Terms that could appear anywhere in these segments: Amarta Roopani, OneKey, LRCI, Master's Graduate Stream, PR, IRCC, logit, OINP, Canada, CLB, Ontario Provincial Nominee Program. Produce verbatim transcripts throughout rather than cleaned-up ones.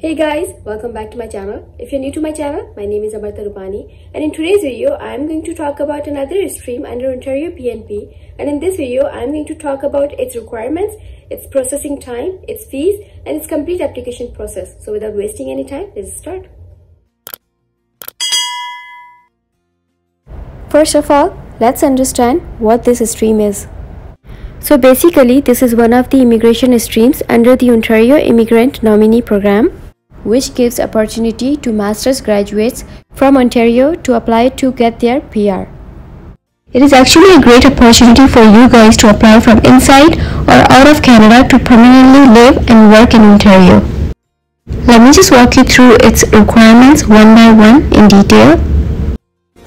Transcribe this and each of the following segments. Hey guys, welcome back to my channel. If you're new to my channel, my name is Amarta Roopani, and in today's video, I'm going to talk about another stream under Ontario P N P. And in this video, I'm going to talk about its requirements, its processing time, its fees, and its complete application process. So without wasting any time, let's start. First of all, let's understand what this stream is. So basically, this is one of the immigration streams under the Ontario Immigrant Nominee Program, which gives opportunity to master's graduates from Ontario to apply to get their P R. It is actually a great opportunity for you guys to apply from inside or out of Canada to permanently live and work in Ontario. Let me just walk you through its requirements one by one in detail.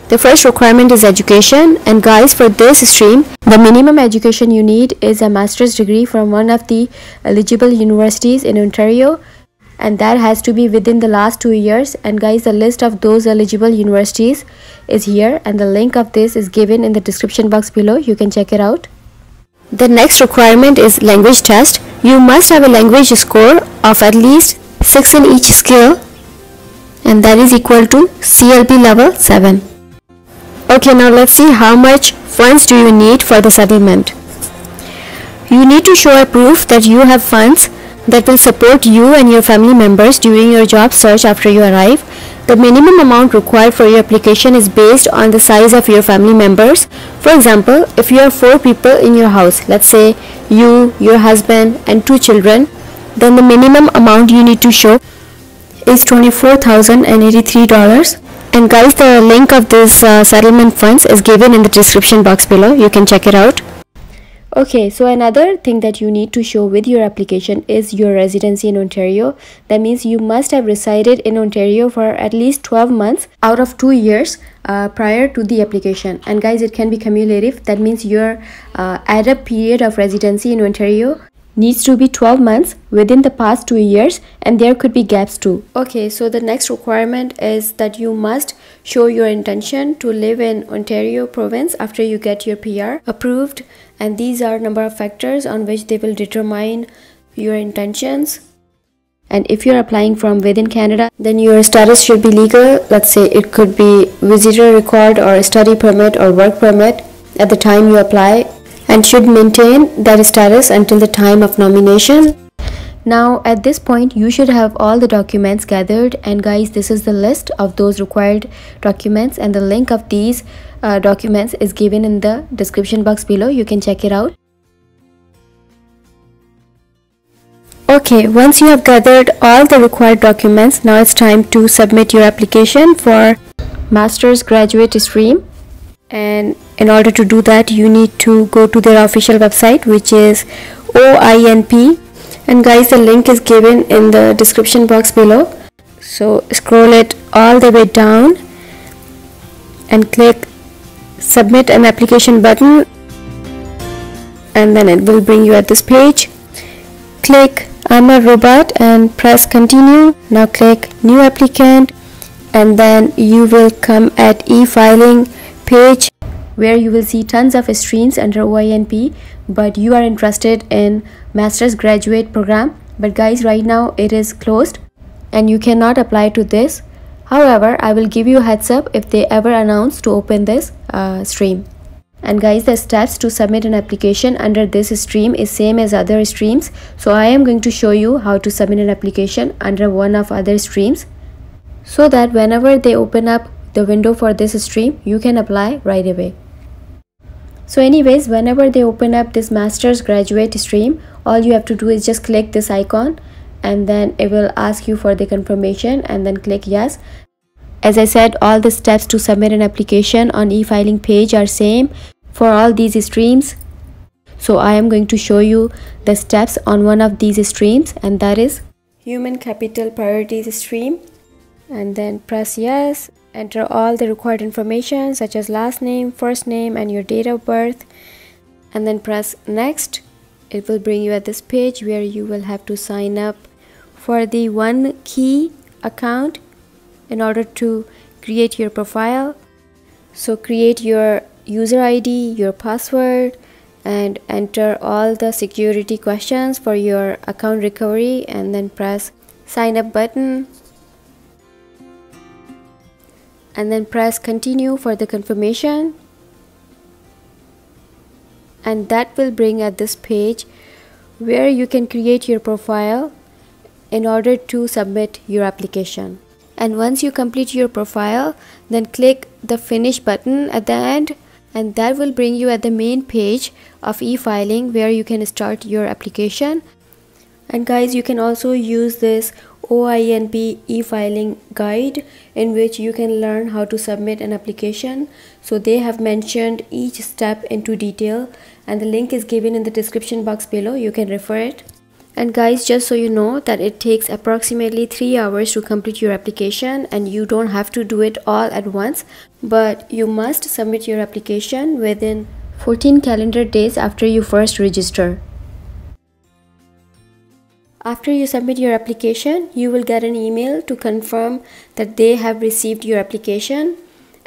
The first requirement is education, and guys, for this stream, the minimum education you need is a master's degree from one of the eligible universities in Ontario, and that has to be within the last two years. And guys, the list of those eligible universities is here, and the link of this is given in the description box below. You can check it out. The next requirement is language test. You must have a language score of at least six in each skill, and that is equal to C L B level seven. Okay, now let's see how much funds do you need for the settlement. You need to show a proof that you have funds that will support you and your family members during your job search after you arrive. The minimum amount required for your application is based on the size of your family members. For example, if you have four people in your house, let's say you, your husband, and two children, then the minimum amount you need to show is twenty-four thousand eighty-three dollars. And guys, the link of this uh, settlement funds is given in the description box below. You can check it out. Okay, so another thing that you need to show with your application is your residency in Ontario. That means you must have resided in Ontario for at least twelve months out of two years uh, prior to the application. And guys, it can be cumulative. That means your uh, added period of residency in Ontario needs to be twelve months within the past two years, and there could be gaps too. Okay, so the next requirement is that you must show your intention to live in Ontario province after you get your P R approved, and these are number of factors on which they will determine your intentions. And if you're applying from within Canada, then your status should be legal. Let's say it could be visitor record or study permit or work permit at the time you apply, and should maintain that status until the time of nomination. Now at this point, you should have all the documents gathered, and guys, this is the list of those required documents, and the link of these uh, documents is given in the description box below. You can check it out. Okay, once you have gathered all the required documents, now it's time to submit your application for Master's Graduate Stream. And in order to do that, you need to go to their official website, which is O I N P, and guys, the link is given in the description box below. So scroll it all the way down and click submit an application button, and then it will bring you at this page. Click I'm a robot and press continue. Now click new applicant, and then you will come at e-filing page, where you will see tons of streams under O I N P, but you are interested in master's graduate program. But guys, right now it is closed and you cannot apply to this. However, I will give you a heads up if they ever announce to open this uh, stream. And guys, the steps to submit an application under this stream is same as other streams, so I am going to show you how to submit an application under one of other streams, so that whenever they open up the window for this stream, you can apply right away. So anyways, whenever they open up this master's graduate stream, all you have to do is just click this icon, and then it will ask you for the confirmation, and then click yes. As I said, all the steps to submit an application on e-filing page are same for all these streams, so I am going to show you the steps on one of these streams, and that is human capital priorities stream. And then press yes. Enter all the required information such as last name, first name, and your date of birth, and then press next. It will bring you at this page where you will have to sign up for the OneKey account in order to create your profile. So create your user I D, your password, and enter all the security questions for your account recovery, and then press sign up button, and then press continue for the confirmation, and that will bring at this page where you can create your profile in order to submit your application. And once you complete your profile, then click the finish button at the end, and that will bring you at the main page of e-filing where you can start your application. And guys, you can also use this O I N B e-filing guide in which you can learn how to submit an application. So they have mentioned each step into detail, and the link is given in the description box below. You can refer it. And guys, just so you know that it takes approximately three hours to complete your application, and you don't have to do it all at once, but you must submit your application within fourteen calendar days after you first register. After you submit your application, you will get an email to confirm that they have received your application.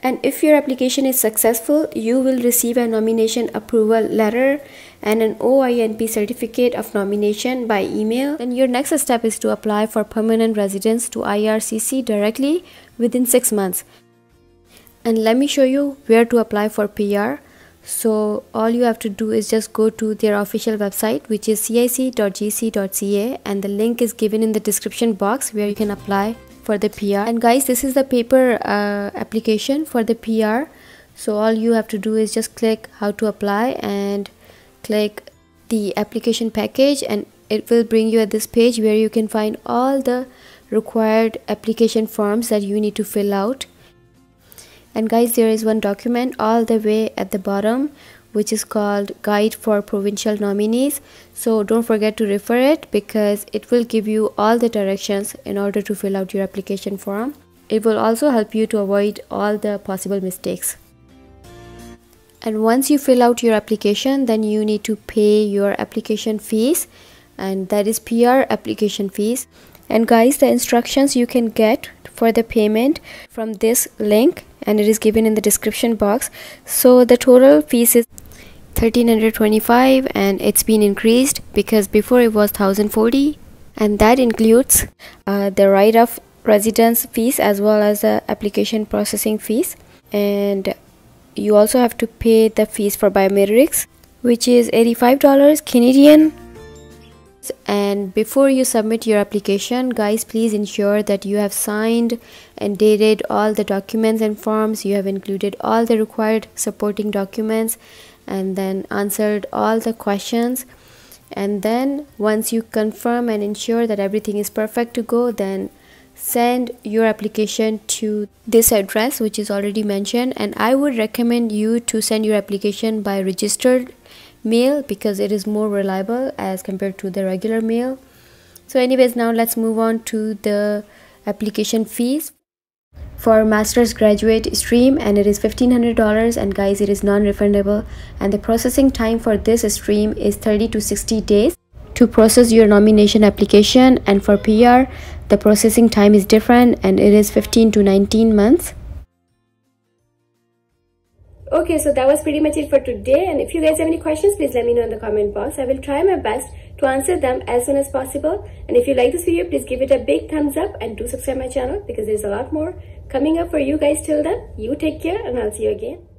And if your application is successful, you will receive a nomination approval letter and an O I N P certificate of nomination by email. And your next step is to apply for permanent residence to I R C C directly within six months. And let me show you where to apply for P R. So all you have to do is just go to their official website, which is cic dot g c dot c a, and the link is given in the description box where you can apply for the P R. And guys, this is the paper uh, application for the P R. So all you have to do is just click how to apply and click the application package, and it will bring you at this page where you can find all the required application forms that you need to fill out. And guys, there is one document all the way at the bottom which is called Guide for Provincial Nominees. So don't forget to refer it because it will give you all the directions in order to fill out your application form. It will also help you to avoid all the possible mistakes. And once you fill out your application, then you need to pay your application fees, and that is P R application fees. And guys, the instructions you can get for the payment from this link, and it is given in the description box. So the total fees is one thousand three hundred twenty-five dollars, and it's been increased because before it was one thousand forty dollars, and that includes uh, the right of residence fees as well as the application processing fees. And you also have to pay the fees for biometrics, which is eighty-five dollars Canadian. And before you submit your application, guys, please ensure that you have signed and dated all the documents and forms, you have included all the required supporting documents, and then answered all the questions. And then once you confirm and ensure that everything is perfect to go, then send your application to this address which is already mentioned. And I would recommend you to send your application by registered mail because it is more reliable as compared to the regular mail. So anyways, now let's move on to the application fees for Master's Graduate Stream, and it is fifteen hundred dollars, and guys, it is non-refundable, and the processing time for this stream is thirty to sixty days to process your nomination application. And for P R, the processing time is different, and it is fifteen to nineteen months. Okay, so that was pretty much it for today, and if you guys have any questions, please let me know in the comment box. I will try my best to answer them as soon as possible. And if you like this video, please give it a big thumbs up and do subscribe my channel because there's a lot more coming up for you guys. Till then, you take care, and I'll see you again.